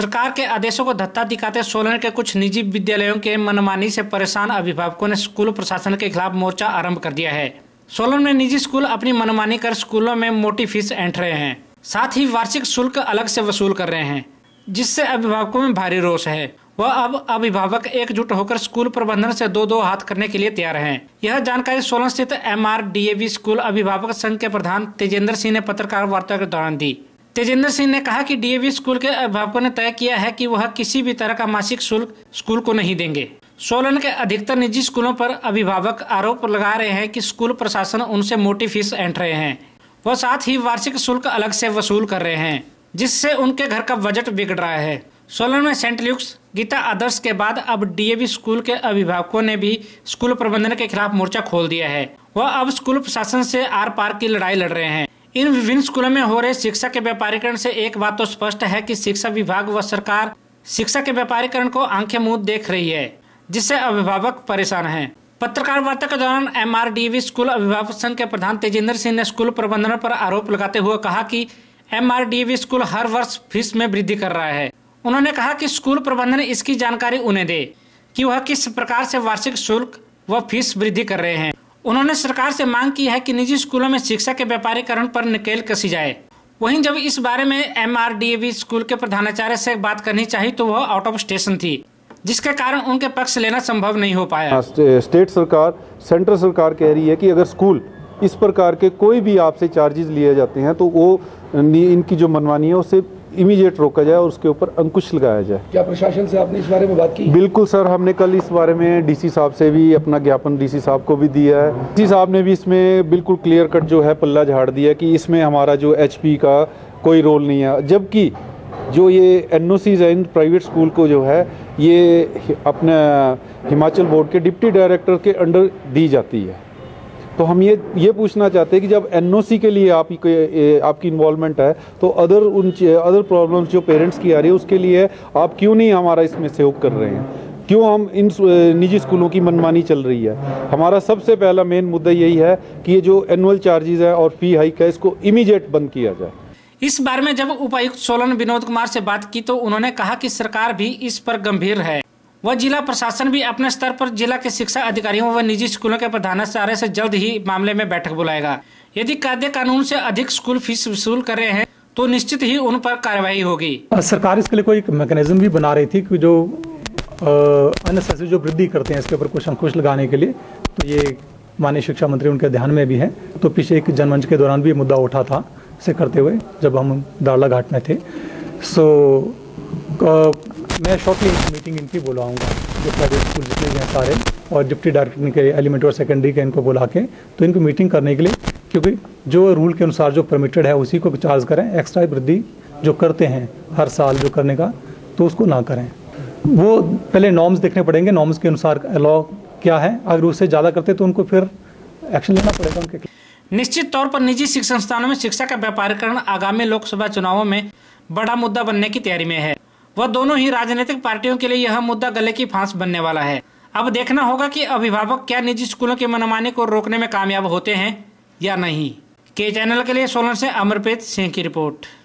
सरकार के आदेशों को धत्ता दिखाते सोलन के कुछ निजी विद्यालयों के मनमानी से परेशान अभिभावकों ने स्कूल प्रशासन के खिलाफ मोर्चा आरंभ कर दिया है। सोलन में निजी स्कूल अपनी मनमानी कर स्कूलों में मोटी फीस ऐंठ रहे हैं, साथ ही वार्षिक शुल्क अलग से वसूल कर रहे हैं, जिससे अभिभावकों में भारी रोष है। वह अब अभिभावक एकजुट होकर स्कूल प्रबंधन से दो हाथ करने के लिए तैयार हैं। यह जानकारी सोलन स्थित एमआरडीएवी स्कूल अभिभावक संघ के प्रधान तेजेंद्र सिंह ने पत्रकार वार्ता के दौरान दी। तेजेंद्र सिंह ने कहा कि डीएवी स्कूल के अभिभावकों ने तय किया है कि वह किसी भी तरह का मासिक शुल्क स्कूल को नहीं देंगे। सोलन के अधिकतर निजी स्कूलों पर अभिभावक आरोप लगा रहे हैं कि स्कूल प्रशासन उनसे मोटी फीस ऐंठ रहे हैं, वह साथ ही वार्षिक शुल्क अलग से वसूल कर रहे हैं, जिससे उनके घर का बजट बिगड़ रहा है। सोलन में सेंट लूक्स, गीता आदर्श के बाद अब डीएवी स्कूल के अभिभावकों ने भी स्कूल प्रबंधन के खिलाफ मोर्चा खोल दिया है। वह अब स्कूल प्रशासन से आर पार की लड़ाई लड़ रहे हैं। इन विभिन्न स्कूलों में हो रहे शिक्षा के व्यापारीकरण से एक बात तो स्पष्ट है कि शिक्षा विभाग व सरकार शिक्षा के व्यापारीकरण को आंखें मूंद देख रही है, जिससे अभिभावक परेशान हैं। पत्रकार वार्ता के दौरान एमआरडीएवी स्कूल अभिभावक संघ के प्रधान तेजेंद्र सिंह ने स्कूल प्रबंधन पर आरोप लगाते हुए कहा कि एमआरडीएवी स्कूल हर वर्ष फीस में वृद्धि कर रहा है। उन्होंने कहा कि स्कूल प्रबंधन इसकी जानकारी उन्हें दे कि वह किस प्रकार से वार्षिक शुल्क व फीस वृद्धि कर रहे हैं। उन्होंने सरकार से मांग की है कि निजी स्कूलों में शिक्षा के व्यापारीकरण पर नकेल कसी जाए। वहीं जब इस बारे में एमआरडीएवी स्कूल के प्रधानाचार्य से बात करनी चाहिए तो वह आउट ऑफ स्टेशन थी, जिसके कारण उनके पक्ष लेना संभव नहीं हो पाया। स्टेट सरकार, सेंट्रल सरकार कह रही है कि अगर स्कूल इस प्रकार के कोई भी आपसे चार्जेस लिए जाते हैं तो वो इनकी जो मनमानी है उसे इमीडिएट रोका जाए और उसके ऊपर अंकुश लगाया जाए। क्या प्रशासन से आपने इस बारे में बात की? बिल्कुल सर, हमने कल इस बारे में डीसी साहब से भी अपना ज्ञापन डीसी साहब को भी दिया है। डीसी साहब ने भी इसमें बिल्कुल क्लियर कट जो है पल्ला झाड़ दिया कि इसमें हमारा जो एचपी का कोई रोल नहीं है, जबकि जो ये एनओसीज है इन प्राइवेट स्कूल को जो है ये अपना हिमाचल बोर्ड के डिप्टी डायरेक्टर के अंडर दी जाती है। तो हम ये पूछना चाहते हैं कि जब एनओसी के लिए आपकी इन्वॉल्वमेंट है तो अदर प्रॉब्लम्स जो पेरेंट्स की आ रही है उसके लिए आप क्यों नहीं हमारा इसमें सहयोग कर रहे हैं? क्यों हम इन निजी स्कूलों की मनमानी चल रही है? हमारा सबसे पहला मेन मुद्दा यही है कि ये जो एनुअल चार्जेस है और फी हाइक है इसको इमीडिएट बंद किया जाए। इस बारे में जब उपायुक्त सोलन विनोद कुमार से बात की तो उन्होंने कहा कि सरकार भी इस पर गंभीर है। वह जिला प्रशासन भी अपने स्तर पर जिला के शिक्षा अधिकारियों व निजी स्कूलों के प्रधानाचार्य से जल्द ही मामले में बैठक बुलाएगा। यदि कायदे कानून से अधिक स्कूल फीस वसूल कर रहे हैं तो निश्चित ही उन पर कार्रवाई होगी। सरकार इसके लिए कोई मैकेनिज्म भी बना रही थी कि जो अनसेसरी जो वृद्धि करते हैं इसके ऊपर कुछ अंकुश लगाने के लिए, तो ये माननीय शिक्षा मंत्री उनके ध्यान में भी है। तो पीछे एक जनमंच के दौरान भी मुद्दा उठा था इसे करते हुए जब हम दाड़ला घाट में थे। सो मैं शॉर्टली मीटिंग इनकी बुलाऊंगा जो प्राइवेट स्कूल जितने हैं सारे और डिप्टी डायरेक्टर इनके एलिमेंट्री और सेकेंडरी के इनको बुला के तो इनको मीटिंग करने के लिए, क्योंकि जो रूल के अनुसार जो परमिटेड है उसी को चार्ज करें। एक्स्ट्रा वृद्धि जो करते हैं हर साल जो करने का तो उसको ना करें। वो पहले नॉर्म्स देखने पड़ेंगे, नॉर्म्स के अनुसार लॉ क्या है। अगर उससे ज़्यादा करते तो उनको फिर एक्शन लेना पड़ेगा उनके। निश्चित तौर पर निजी शिक्षण संस्थानों में शिक्षा का व्यापारीकरण आगामी लोकसभा चुनावों में बड़ा मुद्दा बनने की तैयारी में है। वह दोनों ही राजनीतिक पार्टियों के लिए यह मुद्दा गले की फांस बनने वाला है। अब देखना होगा कि अभिभावक क्या निजी स्कूलों के मनमानी को रोकने में कामयाब होते हैं या नहीं। के चैनल के लिए सोलन से अमरप्रीत सिंह की रिपोर्ट।